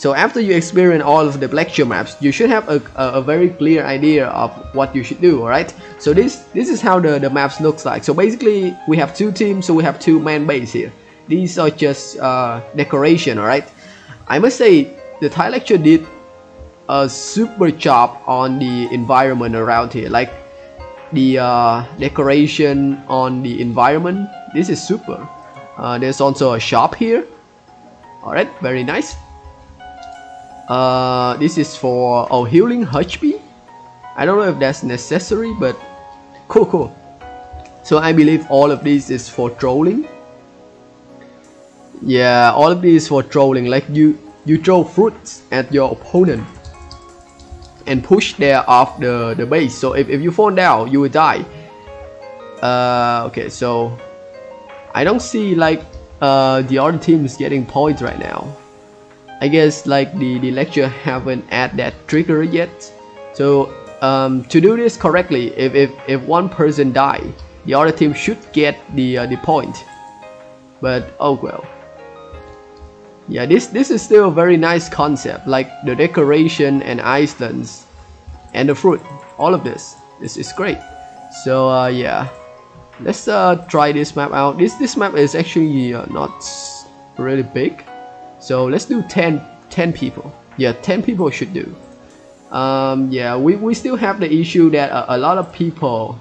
So after you experience all of the lecture maps, you should have a very clear idea of what you should do, alright? So this is how the maps looks like. So basically, we have two teams, so we have two main bases here. These are just decoration, alright? I must say, the Thai lecture did a super job on the environment around here. Like, the decoration on the environment, this is super. There's also a shop here. Alright, very nice. This is for healing HP. I don't know if that's necessary, but cool. So I believe all of this is for trolling. Yeah, all of this is for trolling. Like you throw fruits at your opponent and push them off the base. So if you fall down, you will die. Okay, so I don't see like the other team is getting points right now. I guess like the lecture haven't added that trigger yet. So to do this correctly, if one person die, the other team should get the point. But oh well. Yeah, this is still a very nice concept, like the decoration and islands and the fruit. All of this is great. So yeah, let's try this map out. This map is actually not really big. So let's do 10 people. Yeah, 10 people should do. Yeah, we still have the issue that a lot of people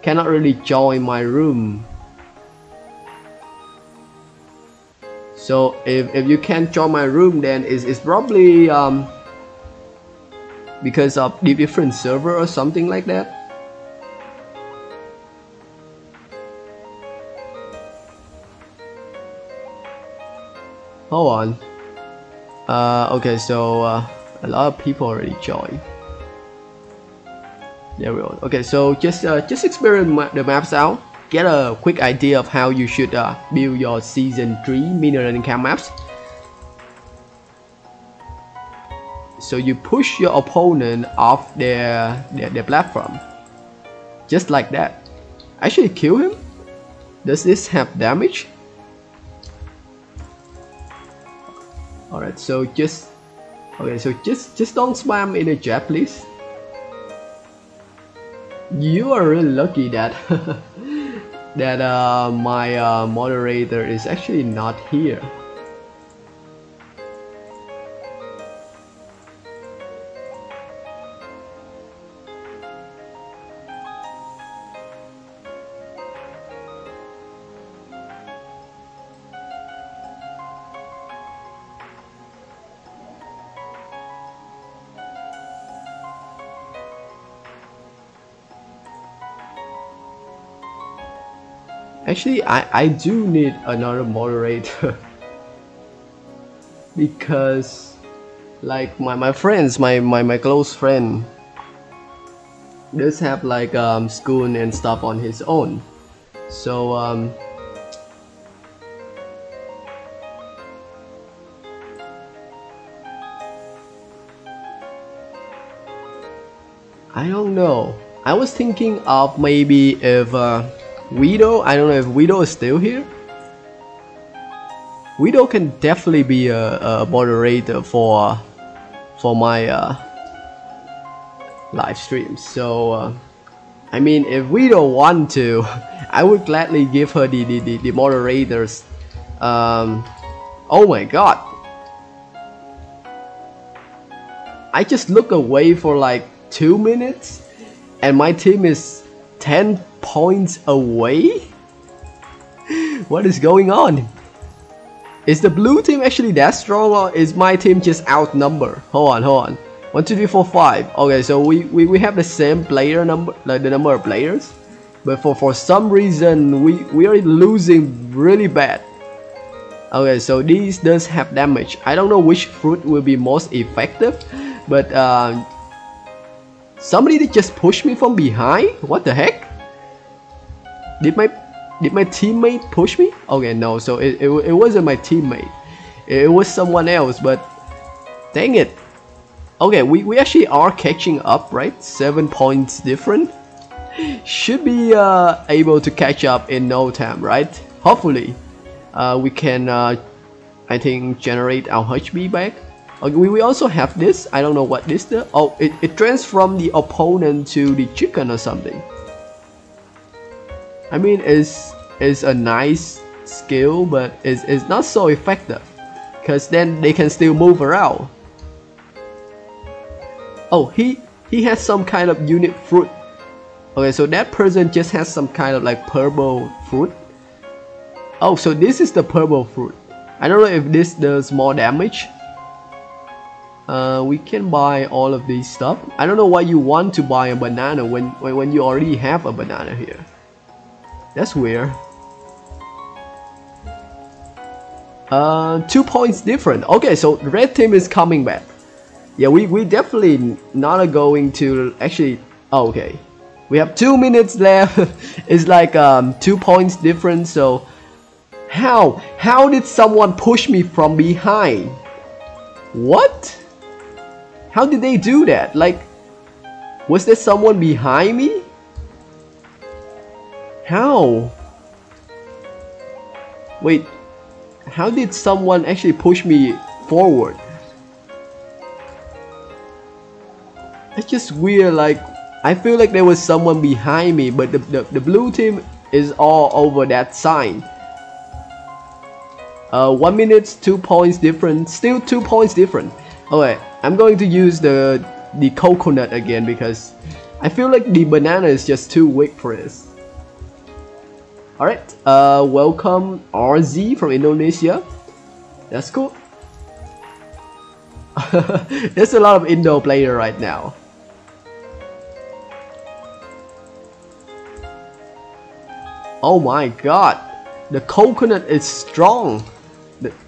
cannot really join my room. So if you can't join my room, then it's probably because of the different server or something like that. Hold on. Okay, so a lot of people already joined. There we go. Okay, so just experiment the maps out. Get a quick idea of how you should build your Season 3 mineral income maps. So you push your opponent off their platform. Just like that. Actually kill him? Does this have damage? Alright, so just don't spam in a jet, please. You are really lucky that my moderator is actually not here. Actually, I do need another moderator because like my friends, my close friend does have like school and stuff on his own. So I don't know. I was thinking of maybe if Widow, I don't know if Widow is still here. Widow can definitely be a moderator for my live streams. So I mean, if Widow want to, I would gladly give her the moderators. Oh my god! I just look away for like 2 minutes, and my team is 10 points away? What is going on? Is the blue team actually that strong, or is my team just outnumbered? Hold on. 1, 2, 3, 4, 5. Okay, so we have the same player number, like the number of players, but for some reason we are losing really bad. Okay, so these does have damage. I don't know which fruit will be most effective, but somebody just pushed me from behind? What the heck? Did my teammate push me? Okay, no, so it wasn't my teammate. It was someone else, but dang it. Okay, we actually are catching up, right? 7 points different. Should be able to catch up in no time, right? Hopefully. We can, I think, generate our HP back. Okay, we also have this. I don't know what this is. Oh, it drains from the opponent to the chicken or something. I mean, it's a nice skill, but it's not so effective, because then they can still move around. Oh, he has some kind of unique fruit. Okay, so that person just has some kind of like purple fruit. Oh, so this is the purple fruit. I don't know if this does more damage. We can buy all of these stuff. I don't know why you want to buy a banana when you already have a banana here. That's weird. 2 points different. Okay, so red team is coming back. Yeah, we definitely not going to actually. Oh, okay, we have 2 minutes left. It's like 2 points different. So how did someone push me from behind? What? How did they do that? Like, was there someone behind me? How? Wait. How did someone actually push me forward? That's just weird. Like, I feel like there was someone behind me, but the blue team is all over that sign. 1 minute, 2 points different. Still 2 points different. Alright, I'm going to use the coconut again, because I feel like the banana is just too weak for this. Alright, welcome RZ from Indonesia. That's cool. There's a lot of Indo player right now. Oh my god, the coconut is strong.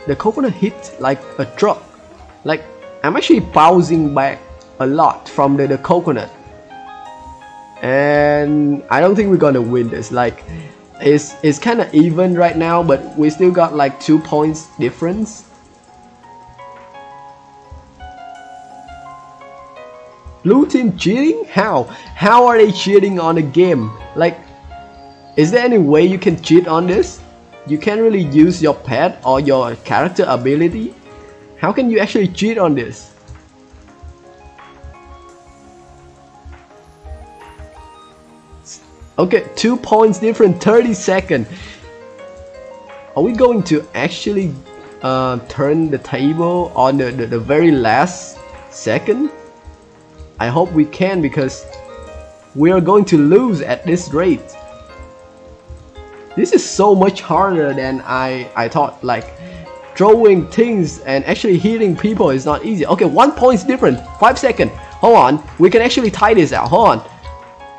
The coconut hits like a truck. Like, I'm actually bouncing back a lot from the coconut. And I don't think we're gonna win this. Like, It's kind of even right now, but we still got like 2 points difference. Blue team cheating? How are they cheating on the game? Like, is there any way you can cheat on this? You can't really use your pet or your character ability. How can you actually cheat on this? Okay, 2 points different, 30 seconds. Are we going to actually turn the table on the very last second? I hope we can, because we are going to lose at this rate. This is so much harder than I thought. Like, throwing things and actually hitting people is not easy. Okay, 1 point different, 5 seconds. Hold on, we can actually tie this out. Hold on.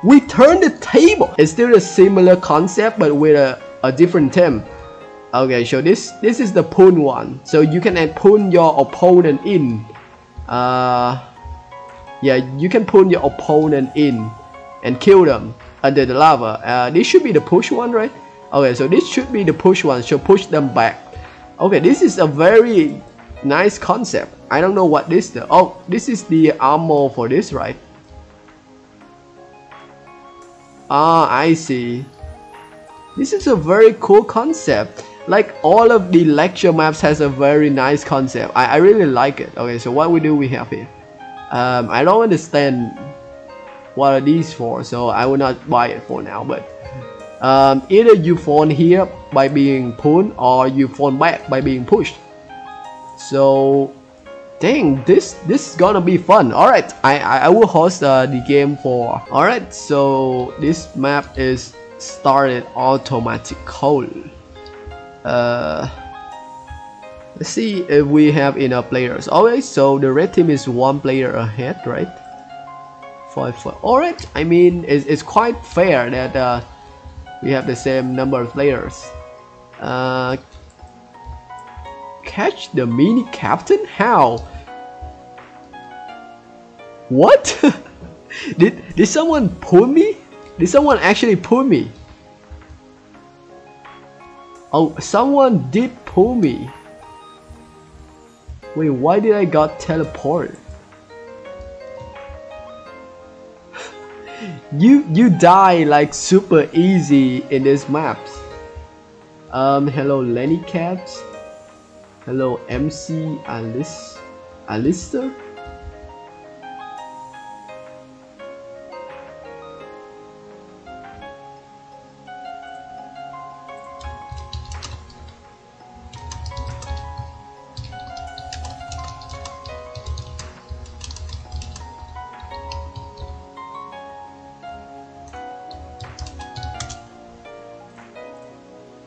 We turn the table. It's still a similar concept, but with a different theme. Okay, so this is the pun one. So you can pun your opponent in. Yeah, you can pun your opponent in and kill them under the lava. This should be the push one, right? Okay, so this should be the push one. So push them back. Okay, this is a very nice concept. I don't know what this is. Oh, this is the armor for this, right? Ah, I see. This is a very cool concept. Like, all of the lecture maps has a very nice concept. I really like it. Okay, so what we have here? I don't understand what are these for, so I will not buy it for now. But either you fall here by being pulled, or you fall back by being pushed. So, dang, this is gonna be fun. All right, I will host the game for. All right, so this map is started automatically. Let's see if we have enough players. Okay, so the red team is 1 player ahead, right? 5-4. All right, I mean it's quite fair that we have the same number of players. Catch the mini captain? How? What? Did someone pull me? Did someone actually pull me? Oh, someone did pull me. Wait, why did I got teleported? You die like super easy in this maps. Hello Lenny Caps. Hello MC Alice. Alistair?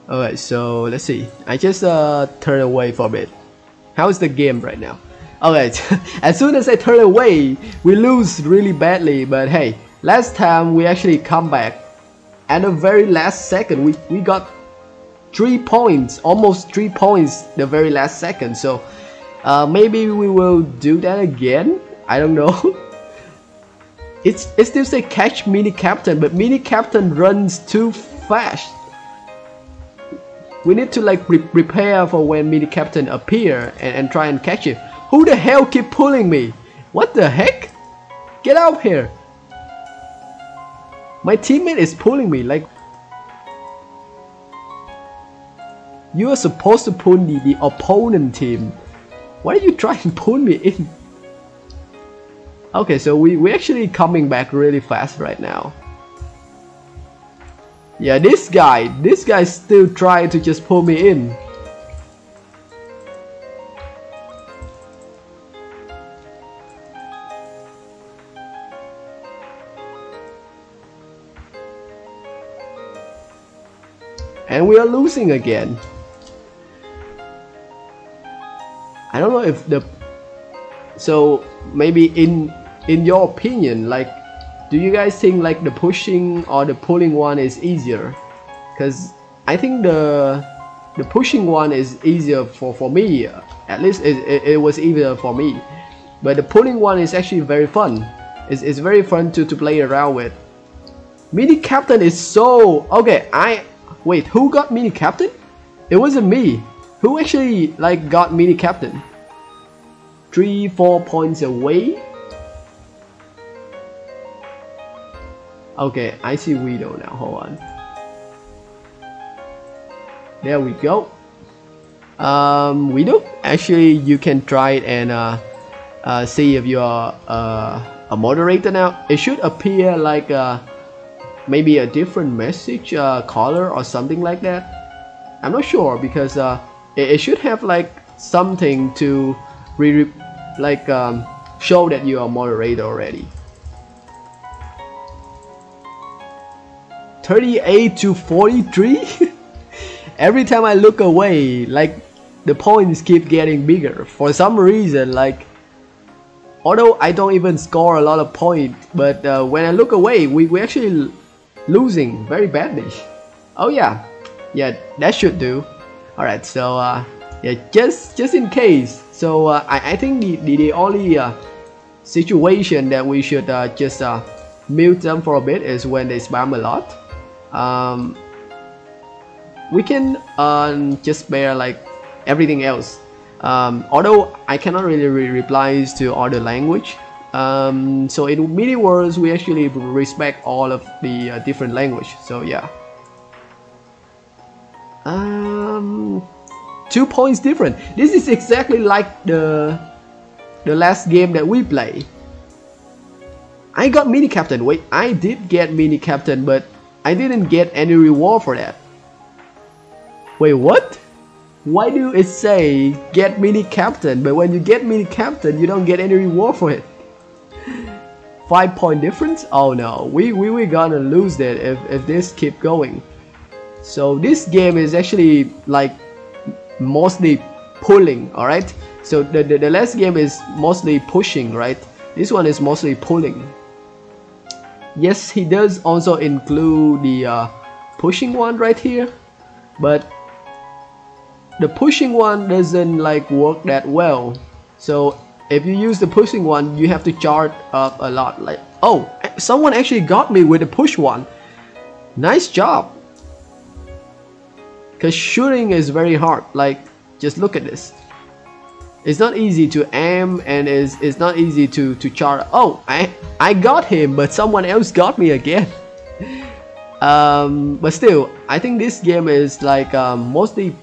Alright, so let's see. I just turn away for a bit. How is the game right now? Alright, as soon as I turn away, we lose really badly. But hey, last time we actually come back. At the very last second, we got 3 points, almost 3 points the very last second. So maybe we will do that again. I don't know. It still say catch mini captain, but mini captain runs too fast. We need to like prepare for when mini captain appear and try and catch it. Who the hell keep pulling me? What the heck? Get out here! My teammate is pulling me like... You are supposed to pull the opponent team. Why are you trying to pull me in? Okay, so we're actually coming back really fast right now. Yeah, this guy still trying to just pull me in. And we are losing again. I don't know if the... So maybe in your opinion, like, do you guys think like the pushing or the pulling one is easier? Because I think the pushing one is easier for me. At least it was easier for me. But the pulling one is actually very fun. It's very fun to play around with. Mini Captain is so... Okay, wait, who got Mini Captain? It wasn't me. Who actually like got Mini Captain? 3-4 points away. Okay, I see Widow now, hold on. There we go. Widow, actually you can try it and see if you are a moderator now. It should appear like maybe a different message color or something like that. I'm not sure because it should have like something to show that you are a moderator already. 38 to 43. Every time I look away, like the points keep getting bigger for some reason. Like, although I don't even score a lot of points, but when I look away, we actually losing very badly. Oh yeah, that should do. All right, so yeah, just in case. So I think the only situation that we should just mute them for a bit is when they spam a lot. We can just bear like everything else. Although I cannot really reply to all the language. So in Mini Worlds we actually respect all of the different language. So yeah. 2 points different. This is exactly like the last game that we play. I got Mini Captain. Wait, I did get Mini Captain, but I didn't get any reward for that. Wait, what? Why do it say get Mini Captain, but when you get Mini Captain you don't get any reward for it? 5 point difference? Oh no, we're gonna lose that if this keep going. So this game is actually like mostly pulling, alright? So the last game is mostly pushing, right? This one is mostly pulling. Yes, he does also include the pushing one right here, but the pushing one doesn't like work that well. So if you use the pushing one, you have to charge up a lot. Like, oh, someone actually got me with the push one. Nice job. Cause shooting is very hard. Like, just look at this. It's not easy to aim and it's not easy to charge. Oh, I got him, but someone else got me again. But still, I think this game is like mostly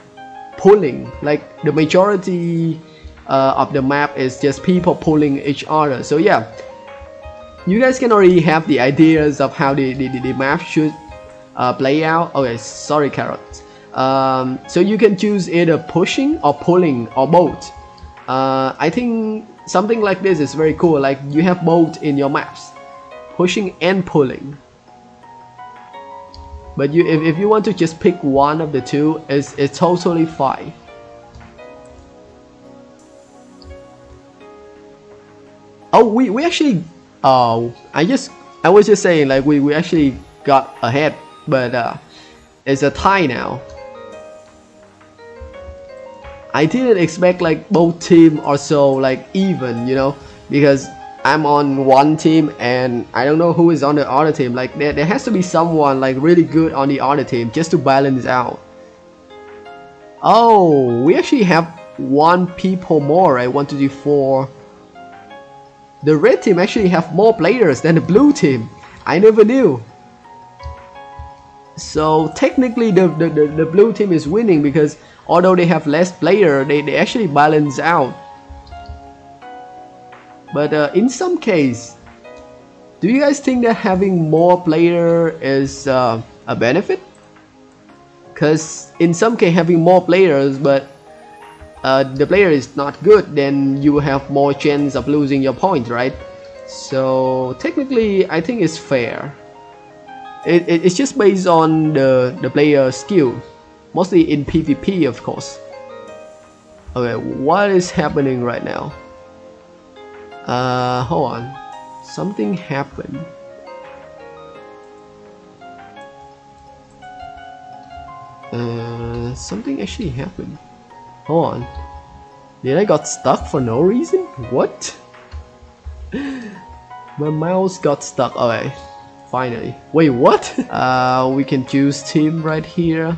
pulling. Like the majority of the map is just people pulling each other. So yeah, you guys can already have the ideas of how the map should play out. Okay, sorry, Carrot. So you can choose either pushing or pulling or both. I think something like this is very cool, like you have both in your maps, pushing and pulling. But you, if you want to just pick one of the two, it's totally fine. Oh, we actually, I was just saying, like we actually got ahead, but it's a tie now. I didn't expect like both team or so like even, you know, because I'm on one team and I don't know who is on the other team. Like there has to be someone like really good on the other team just to balance out. Oh, we actually have one people more, right? 1, 2, 3, 4. The red team actually have more players than the blue team. I never knew. So technically the blue team is winning because although they have less player, they actually balance out. But in some case, do you guys think that having more player is a benefit? Because in some case having more players, but the player is not good, then you have more chance of losing your point, right? So technically I think it's fair. It's just based on the player skill, mostly in PvP of course. Okay, what is happening right now? Hold on, something happened. Something actually happened. Hold on, did I got stuck for no reason? What? My mouse got stuck. Okay, finally. Wait, what? We can choose team right here.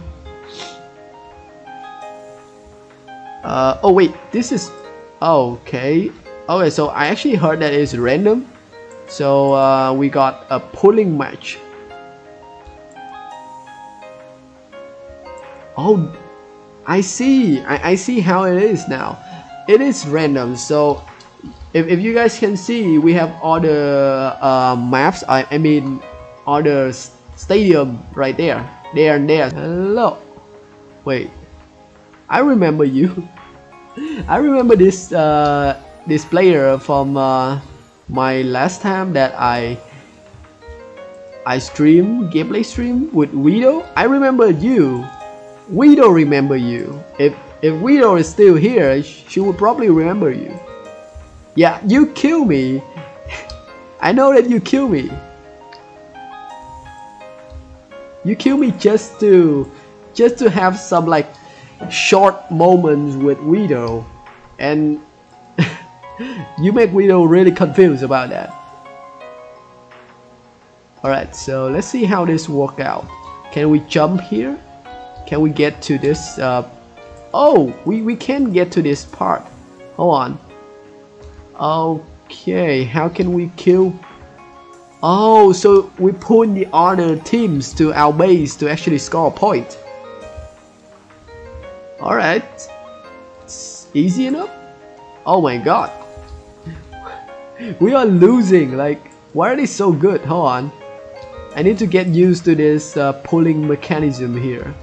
Oh wait, this is okay. Okay, so I actually heard that it's random. So we got a pulling match. Oh, I see. I see how it is now. It is random. So if you guys can see, we have all the maps. I mean, all the stadium right there. There and there. Hello. Wait. I remember you. I remember this... this player from my last time that I streamed gameplay stream with Widow. I remember you. Widow remember you. If Widow is still here, she would probably remember you. Yeah, you kill me. I know that you kill me. You kill me just to have some like short moments with Widow, and you make Widow really confused about that. Alright, so let's see how this works out. Can we jump here? Can we get to this? Oh, we can get to this part. Hold on. Okay, how can we kill? Oh, so we pull the other teams to our base to actually score a point. Alright, it's easy enough. Oh my god. We are losing, like why are they so good? Hold on, I need to get used to this pulling mechanism here.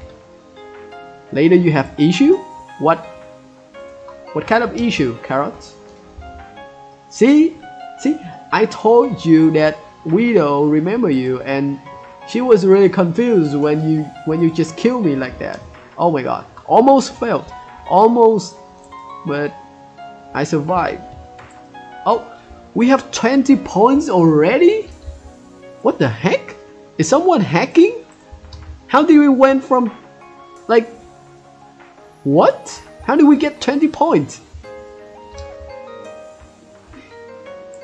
Later you have issue? What kind of issue, Carrots? See, I told you that Widow remember you and she was really confused when you just kill me like that. Oh my god, almost failed, almost, but I survived. Oh, we have 20 points already? What the heck? Is someone hacking? How did we went from... like... what? How did we get 20 points?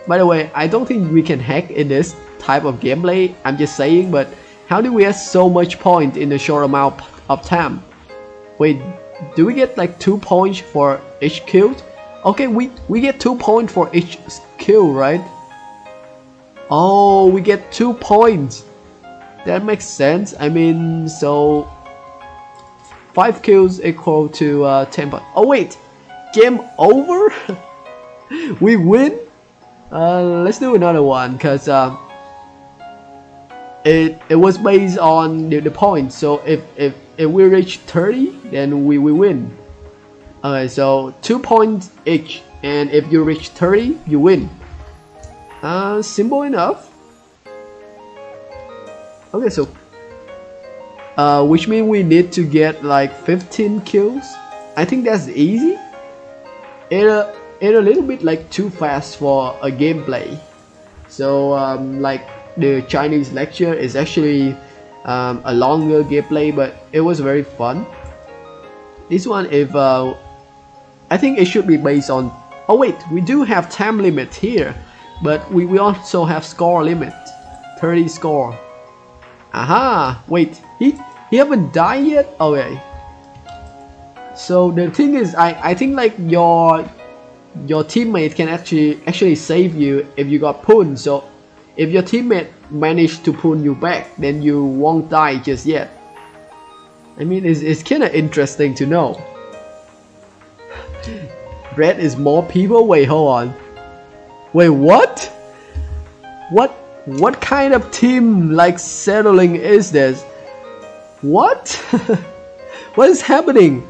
By the way, I don't think we can hack in this type of gameplay, I'm just saying, but how did we get so much point in a short amount of time? Wait, do we get like 2 points for each kill? Okay, we get 2 points for each skill, right? Oh, we get 2 points. That makes sense. I mean, so 5 kills equal to 10 points. Oh wait, game over? We win? Let's do another one, because it was based on the points. So if we reach 30, then we win. So 2 points each, and if you reach 30, you win. Simple enough. Okay, so which means we need to get like 15 kills. I think that's easy. It's a little bit like too fast for a gameplay. So like the Chinese lecture is actually a longer gameplay, but it was very fun. This one, if I think it should be based on. Oh wait, we do have time limit here, but we also have score limit, 30 score. Aha! Wait, he haven't died yet? Okay. So the thing is, I think like your teammate can actually save you if you got pulled. So if your teammate managed to pull you back, then you won't die just yet. I mean, it's kind of interesting to know. Red is more people? Wait, hold on. Wait, what? What kind of team like settling is this? What? What is happening?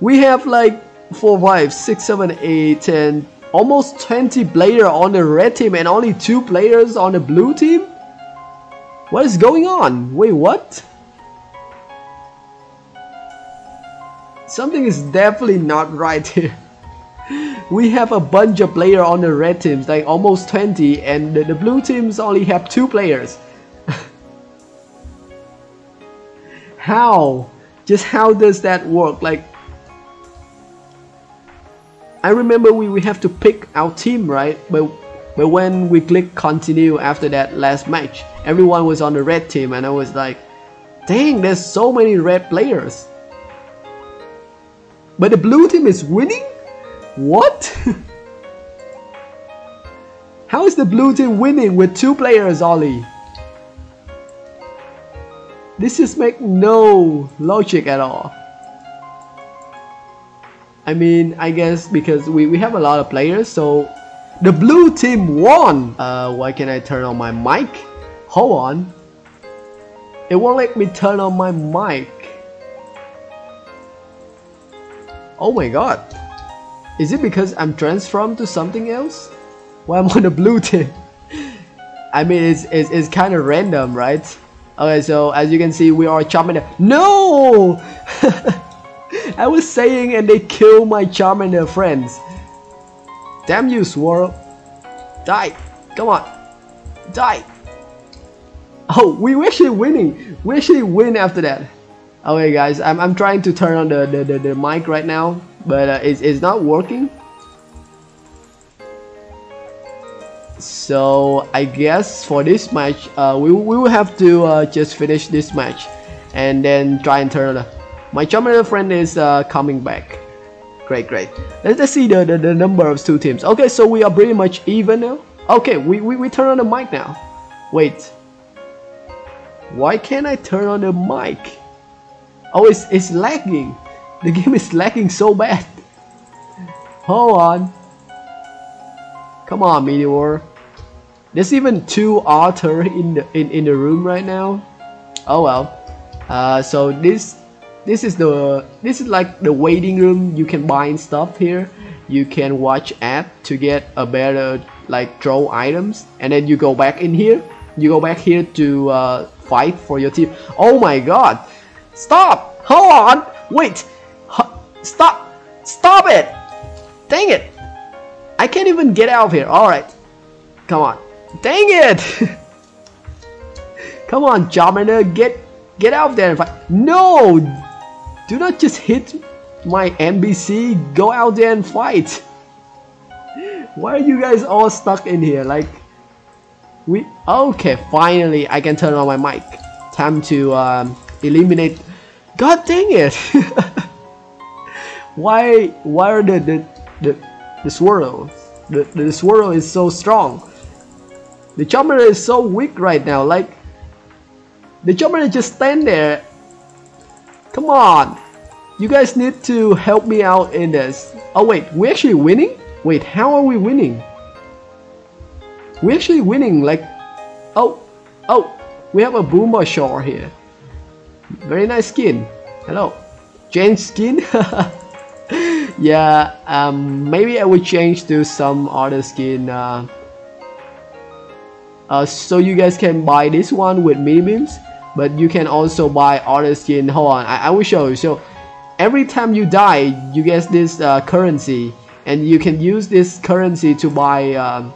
We have like 4, 5, 6, 7, 8, 10, almost 20 players on the red team and only 2 players on the blue team? What is going on? Wait, what? Something is definitely not right here. We have a bunch of players on the red teams, like almost 20, and the blue teams only have 2 players. How? Just how does that work? Like, I remember we have to pick our team, right? But when we click continue after that last match, everyone was on the red team, and I was like, dang, there's so many red players. But the blue team is winning? What? How is the blue team winning with 2 players only? This just makes no logic at all. I mean, I guess because we have a lot of players, so the blue team won! Why can't I turn on my mic? Hold on. It won't let me turn on my mic. Oh my god. Is it because I'm transformed to something else? Why am I on the blue team? I mean, it's kind of random, right? Okay, so as you can see, we are Charmander. No! I was saying and they killed my Charmander friends. Damn you, Swirl. Die. Come on. Die. Oh, we're actually winning. We actually win after that. Okay, guys, I'm trying to turn on the mic right now. But it's not working. So I guess for this match, we will have to just finish this match. And then try and turn on. My Charmander friend is coming back. Great, great. Let's see the number of 2 teams. Okay, so we are pretty much even now. Okay, we turn on the mic now. Wait. Why can't I turn on the mic? Oh, it's lagging. The game is lagging so bad. Hold on. Come on, Meteor. There's even 2 otter in the room right now. Oh well. So this is like the waiting room. You can buy stuff here. You can watch ad to get a better like throw items, and then you go back in here. You go back here to fight for your team. Oh my god! Stop! Hold on! Wait! Stop! Stop it! Dang it! I can't even get out of here. Alright. Come on. Dang it! Come on, Charmander. Get out of there and fight. No! Do not just hit my NPC. Go out there and fight. Why are you guys all stuck in here? Like, we... Okay, finally I can turn on my mic. Time to eliminate... God dang it! Why are the swirl? The swirl is so strong. The Charmander is so weak right now. Like, the Charmander just stand there. Come on, You guys need to help me out in this. Oh wait, we're actually winning? Wait, how are we winning? We're actually winning, like... Oh, we have a Boomer Shaw here. Very nice skin. Hello. Change skin? Yeah, maybe I will change to some other skin. So you guys can buy this one with mini memes, but you can also buy other skin. Hold on, I will show you. So every time you die, you get this currency, and you can use this currency to buy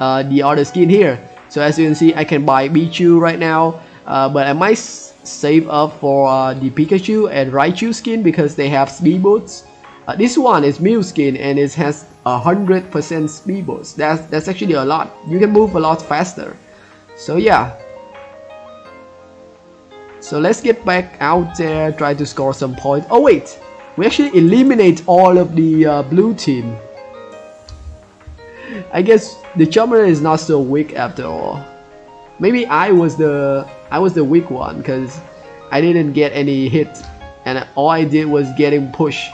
the other skin here. So as you can see, I can buy Pichu right now, but I might save up for the Pikachu and Raichu skin because they have speed boosts. This one is Mew skin and it has 100% speed boost. That's actually a lot. You can move a lot faster. So yeah. So let's get back out there, try to score some points. Oh wait, we actually eliminate all of the blue team. I guess the Charmander is not so weak after all. Maybe I was the weak one because I didn't get any hits and all I did was getting pushed.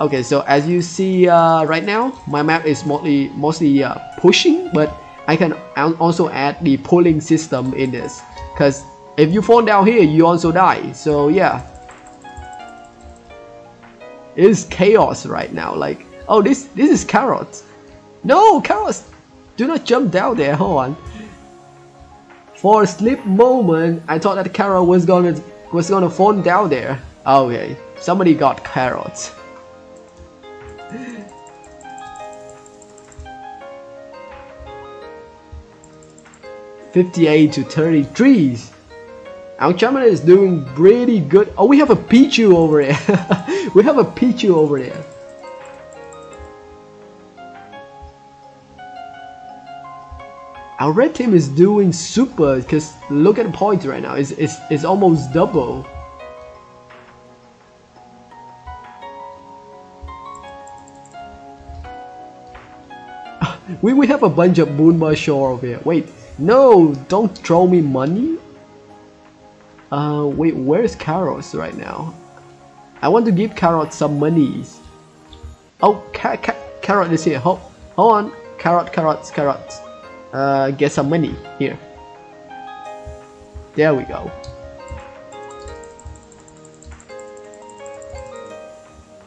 Okay, so as you see right now, my map is mostly pushing, but I can also add the pulling system in this because if you fall down here, you also die. So yeah, it is chaos right now. Like, oh, this is carrots. No, carrots, do not jump down there. Hold on. For a slip moment, I thought that carrot was gonna fall down there. Okay, somebody got carrots. 58 to 33. Our Charmander is doing pretty good. Oh, we have a Pichu over there. We have a Pichu over there. Our red team is doing super because look at the points right now. It's almost double. We have a bunch of Bulma Shore over here. Wait, no, don't throw me money. Wait, where's Carrots right now? I want to give Carrot some monies. Oh, Carrot is here. Hold on, Carrots. Get some money here. There we go.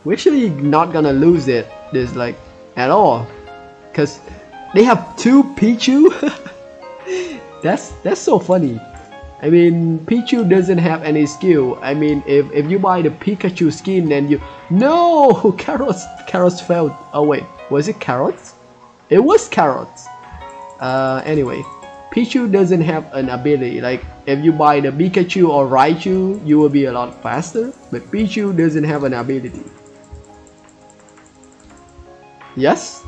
We're actually not gonna lose it this like at all, cause they have two Pichu. That's so funny. I mean, Pichu doesn't have any skill. I mean, if you buy the Pikachu skin, then you no carrots failed. Oh wait, was it carrots? It was carrots. Anyway, Pichu doesn't have an ability. Like if you buy the Pikachu or Raichu, you will be a lot faster, but Pichu doesn't have an ability. Yes?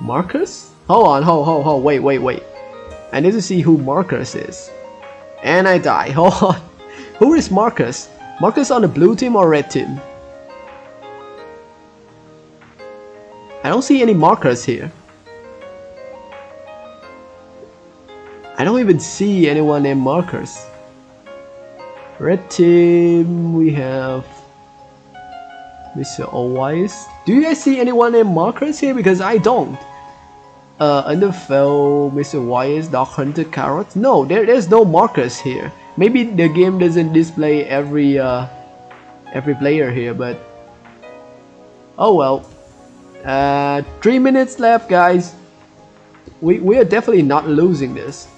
Marcus? Hold on, hold, wait. I need to see who Marcus is. And I die, hold on. Who is Marcus? Marcus on the blue team or red team? I don't see any markers here. I don't even see anyone named Marcus. Red team, we have Mr. Owise. Do you guys see anyone named Marcus here? Because I don't. Underfell, Mr. Owise, Dark Hunter, Carrots. No, there's no Marcus here. Maybe the game doesn't display every player here, but oh well. 3 minutes left, guys. We are definitely not losing this.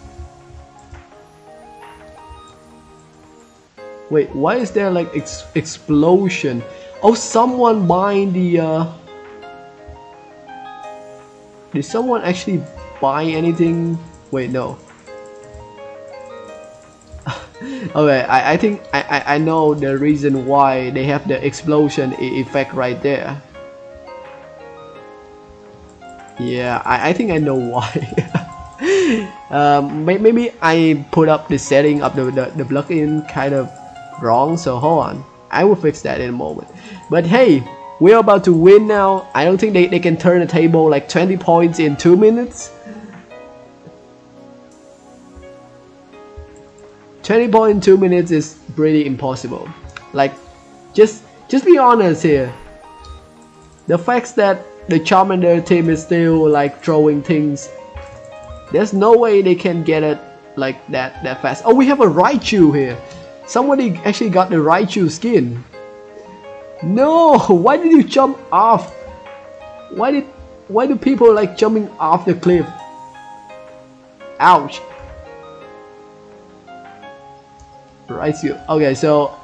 Wait, why is there like explosion? Oh, someone buying the did someone actually buy anything? Wait, no. Okay, I think I know the reason why they have the explosion effect right there. Yeah, I think I know why. Maybe I put up the setting of the plugin kind of wrong, so hold on. I will fix that in a moment. But hey, we're about to win now. I don't think they can turn the table like 20 points in 2 minutes. 20 points in 2 minutes is pretty impossible. Like, just be honest here. The fact that the Charmander team is still like throwing things, there's no way they can get it like that fast. Oh, we have a Raichu here. Somebody actually got the Raichu skin. No, why did you jump off? Why do people like jumping off the cliff? Ouch. Raichu. Okay, so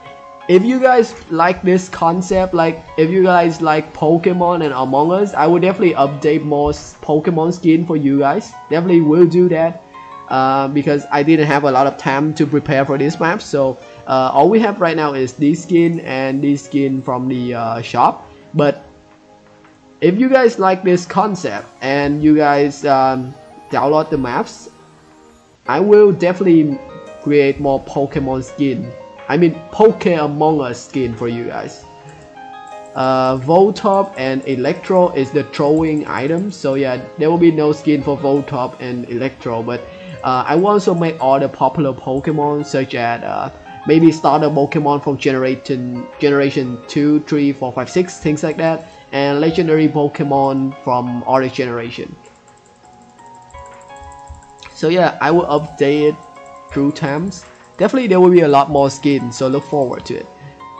if you guys like this concept, like if you guys like Pokemon and Among Us, I will definitely update more Pokemon skin for you guys. Definitely will do that, because I didn't have a lot of time to prepare for this map. So all we have right now is this skin and this skin from the shop. But if you guys like this concept and you guys download the maps, I will definitely create more Pokemon skin. I mean, Among Us skin for you guys. Voltorb and Electro is the throwing item, so yeah, there will be no skin for Voltorb and Electro. But I will also make all the popular Pokemon, such as maybe starter Pokemon from generation 2, 3, 4, 5, 6, things like that, and legendary Pokemon from other generation. So yeah, I will update it through times. Definitely there will be a lot more skins, so look forward to it.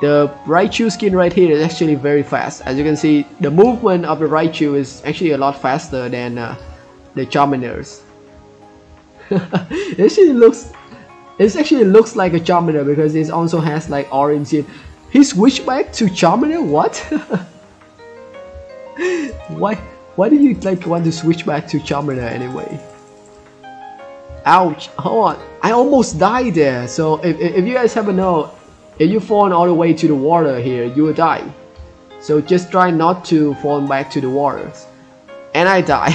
The Raichu skin right here is actually very fast. As you can see, the movement of the Raichu is actually a lot faster than the Charmander's. It actually looks like a Charmander because it also has like orange skin. He switched back to Charmander? What? Why do you like want to switch back to Charmander anyway? Ouch, hold on, I almost died there. So if you guys haven't known, if you fall all the way to the water here, you will die. So just try not to fall back to the water. And I die.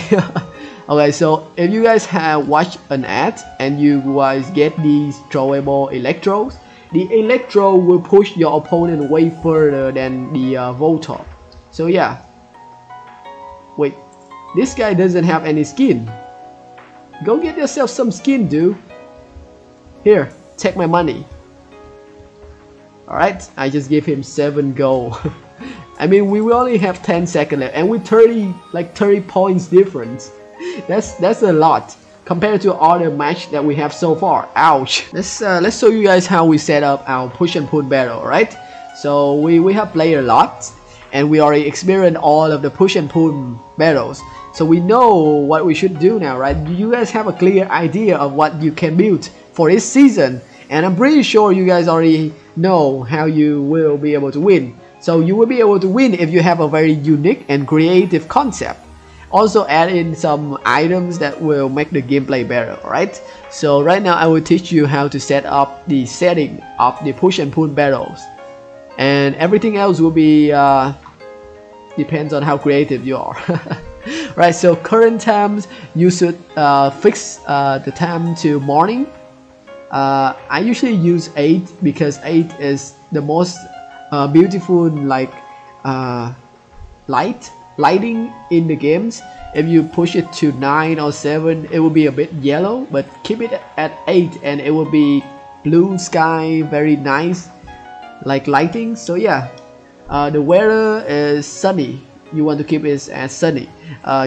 Okay, so if you guys have watched an ad and you guys get these throwable Electros, the Electro will push your opponent way further than the Voltorb. So yeah. Wait, this guy doesn't have any skin. Go get yourself some skin, dude. Here, take my money. Alright, I just gave him 7 gold. I mean, we only have 10 seconds left and we're 30 points difference. That's a lot compared to all the match that we have so far. Ouch. Let's show you guys how we set up our push and pull battle, right? So we have played a lot and we already experienced all of the push and pull battles. So we know what we should do now, right? You guys have a clear idea of what you can build for this season, and I'm pretty sure you guys already know how you will be able to win. So you will be able to win if you have a very unique and creative concept. Also add in some items that will make the gameplay better, right? So right now I will teach you how to set up the setting of the push and pull battles, and everything else will be depends on how creative you are. Right, so current times, you should fix the time to morning. I usually use 8 because 8 is the most beautiful like lighting in the games. If you push it to 9 or 7, it will be a bit yellow, but keep it at 8 and it will be blue sky, very nice like lighting. So yeah, the weather is sunny. You want to keep it as sunny.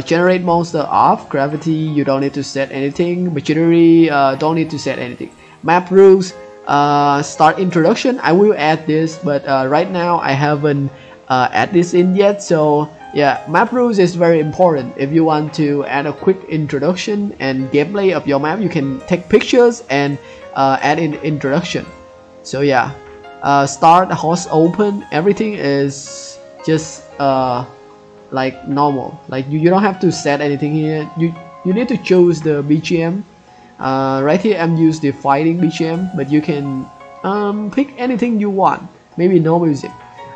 Generate monster off. Gravity, you don't need to set anything. Machinery, don't need to set anything. Map rules, start introduction. I will add this, but right now I haven't add this in yet. So yeah, map rules is very important. If you want to add a quick introduction and gameplay of your map, you can take pictures and add in introduction. So yeah, start host open. Everything is just like normal, like you don't have to set anything here. You need to choose the BGM. Right here I'm using the fighting BGM, but you can pick anything you want, maybe no music.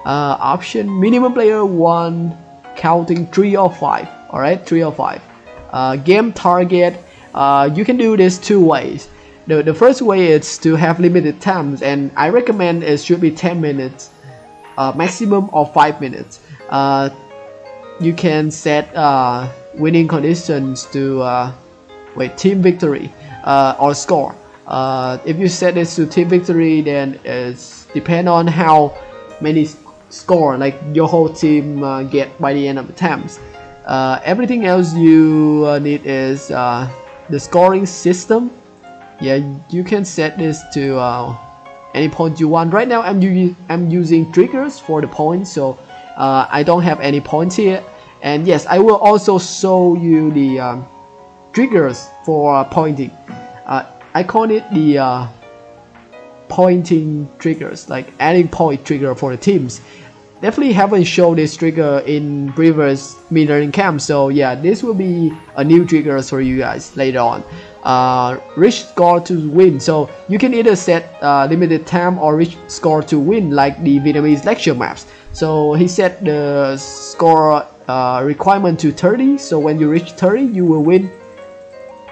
Option minimum player 1, counting 3 or 5. All right, 3 or 5. Game target, you can do this 2 ways. The first way is to have limited times, and I recommend it should be 10 minutes maximum or 5 minutes. You can set winning conditions to team victory or score. If you set it to team victory, then it's depend on how many score like your whole team get by the end of the times. Everything else you need is the scoring system. Yeah, you can set this to any point you want. Right now I'm using triggers for the points, so I don't have any points here. And yes, I will also show you the triggers for pointing. I call it the pointing triggers, like adding point trigger for the teams. Definitely haven't shown this trigger in previous mini learning camp, so yeah, this will be a new trigger for you guys later on. Reach score to win, so you can either set limited time or reach score to win, like the Vietnamese lecture maps. So he set the score requirement to 30, so when you reach 30 you will win,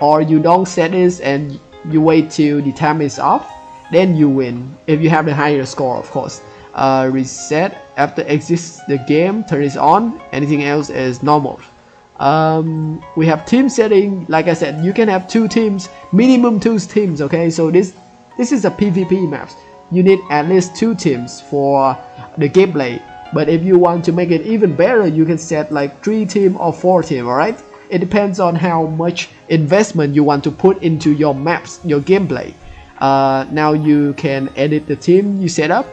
or you don't set this and you wait till the time is off, then you win if you have the higher score, of course. Reset after exits the game, turn is on, anything else is normal. We have team setting. Like I said, you can have 2 teams, minimum 2 teams, okay? So this is a PvP maps. You need at least 2 teams for the gameplay, but if you want to make it even better, you can set like 3 team or 4 team, alright? It depends on how much investment you want to put into your maps, your gameplay. Now you can edit the team you set up.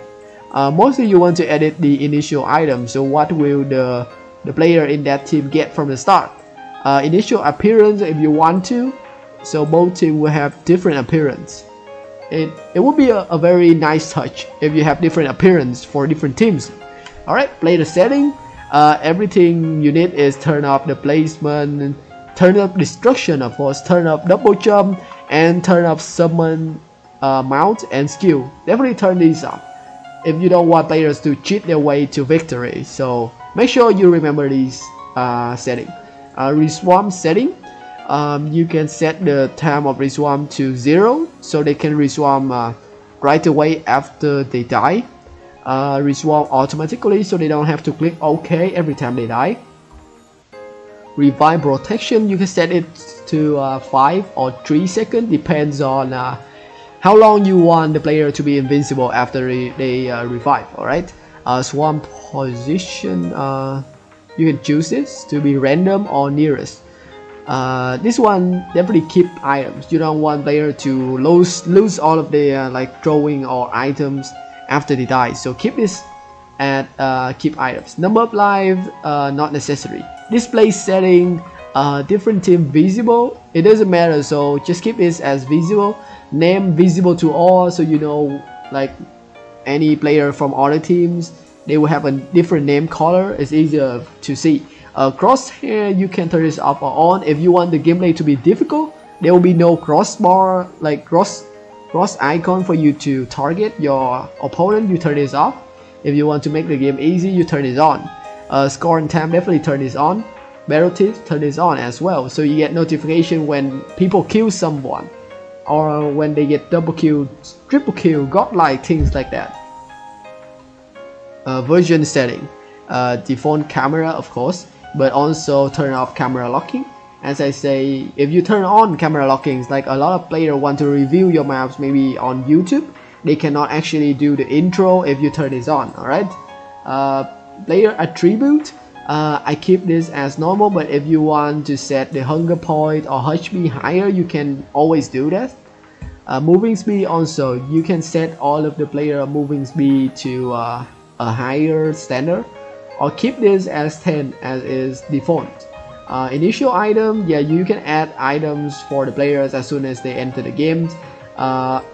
Mostly you want to edit the initial item, so what will the player in that team get from the start. Initial appearance if you want to, so both teams will have different appearance. It would be a very nice touch if you have different appearance for different teams. Alright, player setting. Everything you need is turn up the placement, turn up destruction, of course, turn up double jump, and turn up summon, mount, and skill. Definitely turn these up if you don't want players to cheat their way to victory, so make sure you remember these setting. Reswarm setting, you can set the time of reswarm to 0, so they can reswarm right away after they die. Reswarm automatically, so they don't have to click OK every time they die. Revive protection, you can set it to 5 or 3 seconds, depends on how long you want the player to be invincible after they revive, alright? Swarm position, you can choose this to be random or nearest. This one, definitely keep items. You don't want player to lose all of their like drawing or items after they die, so keep this at keep items. Number of life, not necessary. Display setting, different team visible, it doesn't matter, so just keep this as visible. Name visible to all, so you know like any player from other teams, they will have a different name color, it's easier to see. Crosshair, you can turn this off or on. If you want the gameplay to be difficult, there will be no crossbar, like cross icon for you to target your opponent, you turn this off. If you want to make the game easy, you turn it on. Score and time, definitely turn this on. Battle tips, turn this on as well, so you get notification when people kill someone, or when they get double kill, triple kill, godlike, things like that. Version setting, default camera of course, but also turn off camera locking. As I say, if you turn on camera lockings, like a lot of players want to review your maps maybe on YouTube, they cannot actually do the intro if you turn this on, alright? Player attribute, I keep this as normal, but if you want to set the hunger point or HP higher, you can always do that. Moving speed also, you can set all of the player moving speed to a higher standard, or keep this as 10 as is default. Initial item, yeah, you can add items for the players as soon as they enter the game.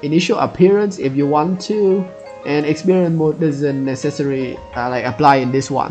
Initial appearance if you want to, and experience mode doesn't necessarily like apply in this one.